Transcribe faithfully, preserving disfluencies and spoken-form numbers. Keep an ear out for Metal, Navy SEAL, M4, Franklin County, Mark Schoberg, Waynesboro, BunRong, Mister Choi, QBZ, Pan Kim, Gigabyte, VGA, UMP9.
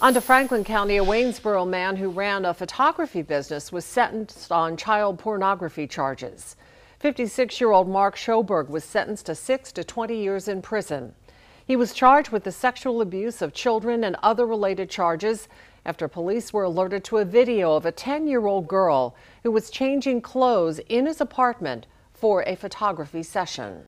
On to Franklin County, a Waynesboro man who ran a photography business was sentenced on child pornography charges. fifty-six-year-old Mark Schoberg was sentenced to six to twenty years in prison. He was charged with the sexual abuse of children and other related charges after police were alerted to a video of a ten-year-old girl who was changing clothes in his apartment for a photography session.